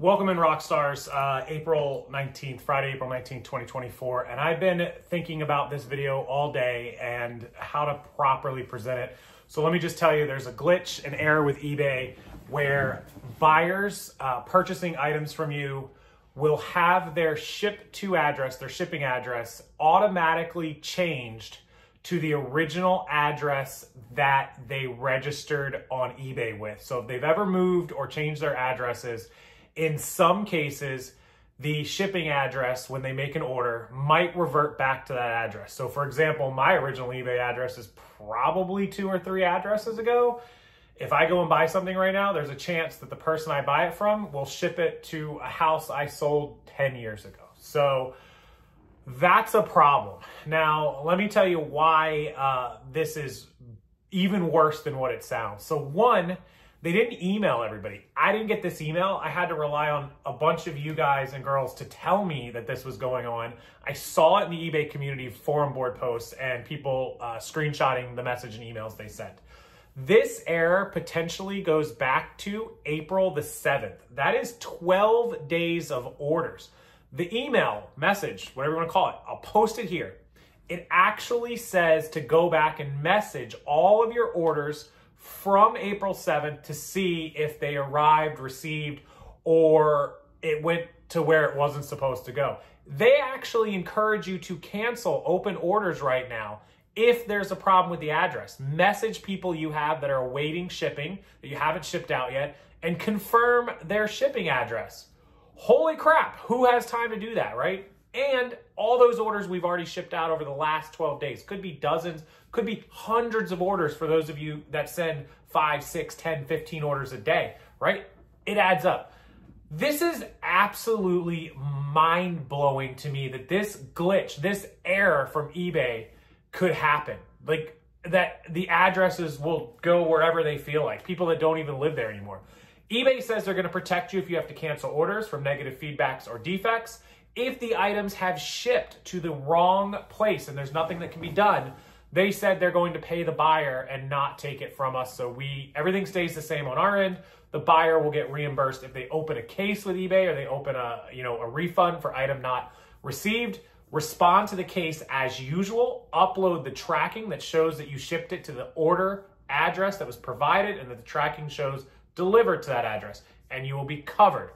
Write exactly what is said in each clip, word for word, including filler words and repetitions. Welcome in, rock stars. Uh, April nineteenth, Friday, April nineteenth, twenty twenty-four. And I've been thinking about this video all day and how to properly present it. So let me just tell you, there's a glitch, an error with eBay where buyers uh, purchasing items from you will have their ship to address, their shipping address, automatically changed to the original address that they registered on eBay with. So if they've ever moved or changed their addresses, in some cases, the shipping address, when they make an order, might revert back to that address. So for example, my original eBay address is probably two or three addresses ago. If I go and buy something right now, there's a chance that the person I buy it from will ship it to a house I sold ten years ago. So that's a problem. Now, let me tell you why uh, this is even worse than what it sounds. So one, they didn't email everybody. I didn't get this email. I had to rely on a bunch of you guys and girls to tell me that this was going on. I saw it in the eBay community forum board posts and people uh, screenshotting the message and emails they sent. This error potentially goes back to April the seventh. That is twelve days of orders. The email, message, whatever you want to call it, I'll post it here. It actually says to go back and message all of your orders from April seventh to see if they arrived, received, or it went to where it wasn't supposed to go. They actually encourage you to cancel open orders right now if there's a problem with the address. Message people you have that are awaiting shipping, that you haven't shipped out yet, and confirm their shipping address. Holy crap, who has time to do that, right? And all those orders we've already shipped out over the last twelve days. Could be dozens, could be hundreds of orders for those of you that send five, six, ten, fifteen orders a day, right? It adds up. This is absolutely mind-blowing to me that this glitch, this error from eBay could happen. Like that the addresses will go wherever they feel like, people that don't even live there anymore. eBay says they're going to protect you if you have to cancel orders from negative feedbacks or defects. If the items have shipped to the wrong place and there's nothing that can be done, they said they're going to pay the buyer and not take it from us. So we everything stays the same on our end. The buyer will get reimbursed if they open a case with eBay or they open a, you know, a refund for item not received. Respond to the case as usual. Upload the tracking that shows that you shipped it to the order address that was provided and that the tracking shows delivered to that address, and you will be covered.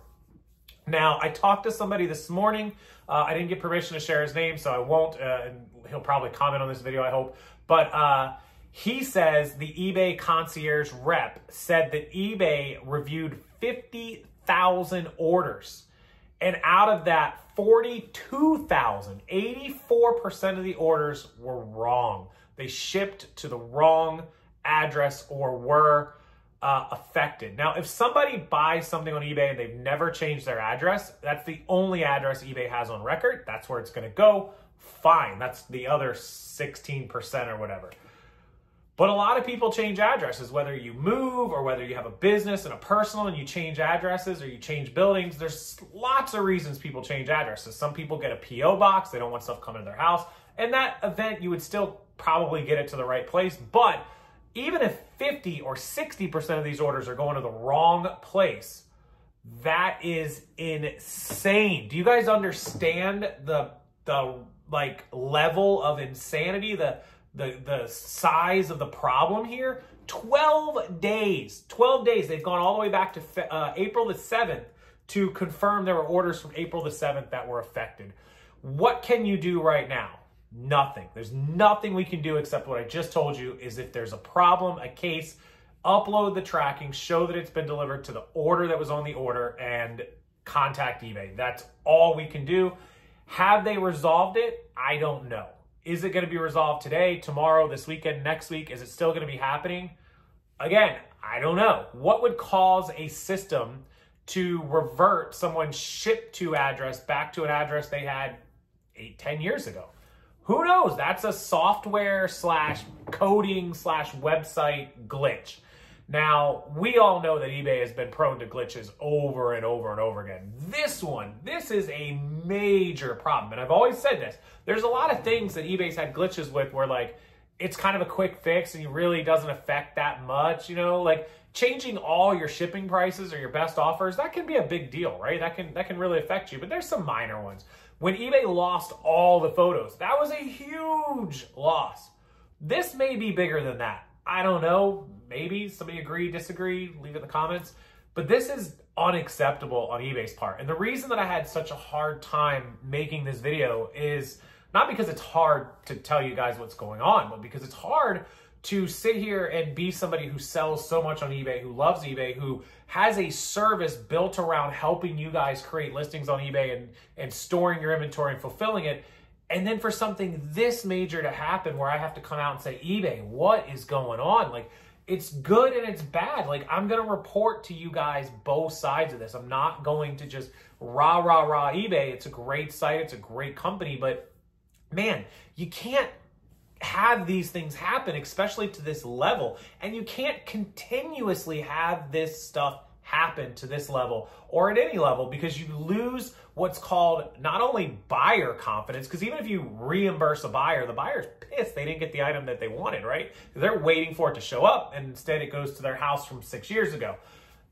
Now, I talked to somebody this morning. Uh, I didn't get permission to share his name, so I won't. Uh, and he'll probably comment on this video, I hope. But uh, he says the eBay concierge rep said that eBay reviewed fifty thousand orders. And out of that, forty-two thousand, eighty-four percent of the orders were wrong. They shipped to the wrong address or were Uh, affected. Now, if somebody buys something on eBay and they've never changed their address, that's the only address eBay has on record, that's where it's going to go, fine. That's the other sixteen percent or whatever. But a lot of people change addresses, whether you move or whether you have a business and a personal and you change addresses or you change buildings. There's lots of reasons people change addresses. Some people get a P O box, they don't want stuff coming to their house. And that event, you would still probably get it to the right place, but even if fifty or sixty percent of these orders are going to the wrong place, that is insane. Do you guys understand the the like level of insanity, the the the size of the problem here? twelve days, twelve days. They've gone all the way back to uh, April the seventh to confirm there were orders from April the seventh that were affected. What can you do right now? Nothing. There's nothing we can do except what I just told you is if there's a problem, a case, upload the tracking, show that it's been delivered to the order that was on the order, and contact eBay. That's all we can do. Have they resolved it? I don't know. Is it going to be resolved today, tomorrow, this weekend, next week? Is it still going to be happening? Again, I don't know. What would cause a system to revert someone's ship to address back to an address they had eight, ten years ago? Who knows? That's a software slash coding slash website glitch. Now, we all know that eBay has been prone to glitches over and over and over again. This one, this is a major problem. And I've always said this. There's a lot of things that eBay's had glitches with where like it's kind of a quick fix and it really doesn't affect that much, you know, like changing all your shipping prices or your best offers, that can be a big deal, right? That can, that can really affect you, but there's some minor ones. When eBay lost all the photos, that was a huge loss. This may be bigger than that. I don't know, maybe somebody agree, disagree, leave it in the comments, but this is unacceptable on eBay's part. And the reason that I had such a hard time making this video is not because it's hard to tell you guys what's going on, but because it's hard to sit here and be somebody who sells so much on eBay, who loves eBay, who has a service built around helping you guys create listings on eBay and, and storing your inventory and fulfilling it. And then for something this major to happen where I have to come out and say, eBay, what is going on? Like, it's good and it's bad. Like, I'm going to report to you guys both sides of this. I'm not going to just rah, rah, rah eBay. It's a great site. It's a great company, but man, you can't have these things happen, especially to this level. And you can't continuously have this stuff happen to this level or at any level, because you lose what's called not only buyer confidence, because even if you reimburse a buyer, the buyer's pissed they didn't get the item that they wanted, right? They're waiting for it to show up, and instead it goes to their house from six years ago.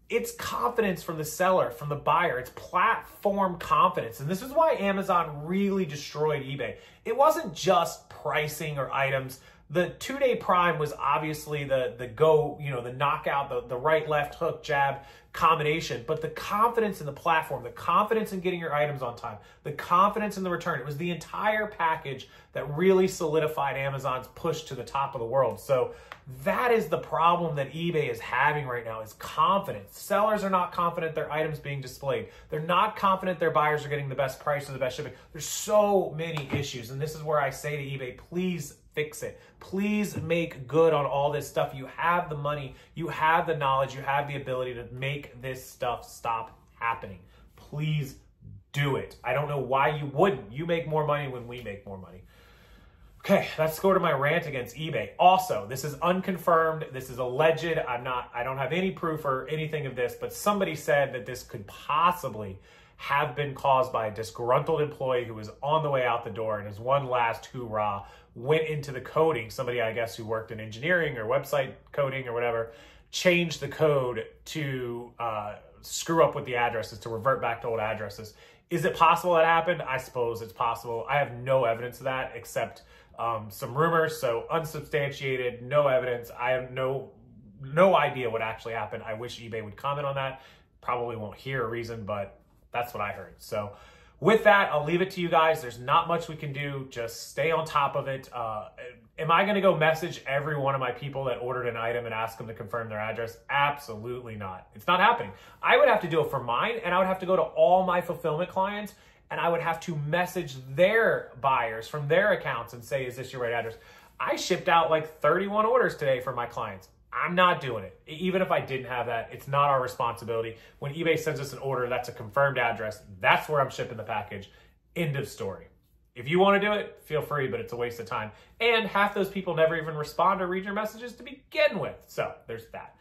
It's confidence from the seller, from the buyer. It's platform confidence. And this is why Amazon really destroyed eBay. It wasn't just pricing or items. The two-day prime was obviously the, the go, you know, the knockout, the, the right, left, hook, jab combination. But the confidence in the platform, the confidence in getting your items on time, the confidence in the return, it was the entire package that really solidified Amazon's push to the top of the world. So that is the problem that eBay is having right now, is confidence. Sellers are not confident their items being displayed. They're not confident their buyers are getting the best price or the best shipping. There's so many issues. And this is where I say to eBay, please fix it. Please make good on all this stuff. You have the money, you have the knowledge, you have the ability to make this stuff stop happening. Please do it. I don't know why you wouldn't. You make more money when we make more money. Okay, let's go to my rant against eBay. Also, this is unconfirmed. This is alleged. I'm not, I don't have any proof or anything of this, but somebody said that this could possibly have been caused by a disgruntled employee who was on the way out the door, and his one last hoorah went into the coding. Somebody, I guess, who worked in engineering or website coding or whatever, changed the code to uh, screw up with the addresses, to revert back to old addresses. Is it possible that happened? I suppose it's possible. I have no evidence of that except um, some rumors, so unsubstantiated, no evidence. I have no, no idea what actually happened. I wish eBay would comment on that. Probably won't hear a reason, but that's what I heard. So with that, I'll leave it to you guys. There's not much we can do. Just stay on top of it. Uh, am I going to go message every one of my people that ordered an item and ask them to confirm their address? Absolutely not. It's not happening. I would have to do it for mine, and I would have to go to all my fulfillment clients, and I would have to message their buyers from their accounts and say, is this your right address? I shipped out like thirty-one orders today for my clients. I'm not doing it. Even if I didn't have that, it's not our responsibility. When eBay sends us an order, that's a confirmed address. That's where I'm shipping the package. End of story. If you want to do it, feel free, but it's a waste of time. And half those people never even respond or read your messages to begin with. So there's that.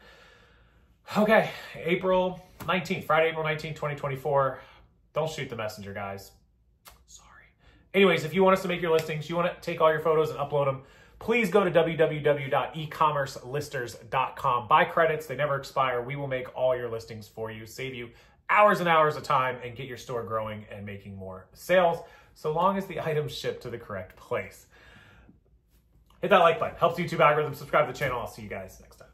Okay, April nineteenth, Friday, April nineteenth, twenty twenty-four. Don't shoot the messenger, guys. Sorry. Anyways, if you want us to make your listings, you want to take all your photos and upload them, please go to w w w dot e commerce listers dot com. Buy credits. They never expire. We will make all your listings for you, save you hours and hours of time, and get your store growing and making more sales, so long as the items ship to the correct place. Hit that like button. Helps YouTube algorithm. Subscribe to the channel. I'll see you guys next time.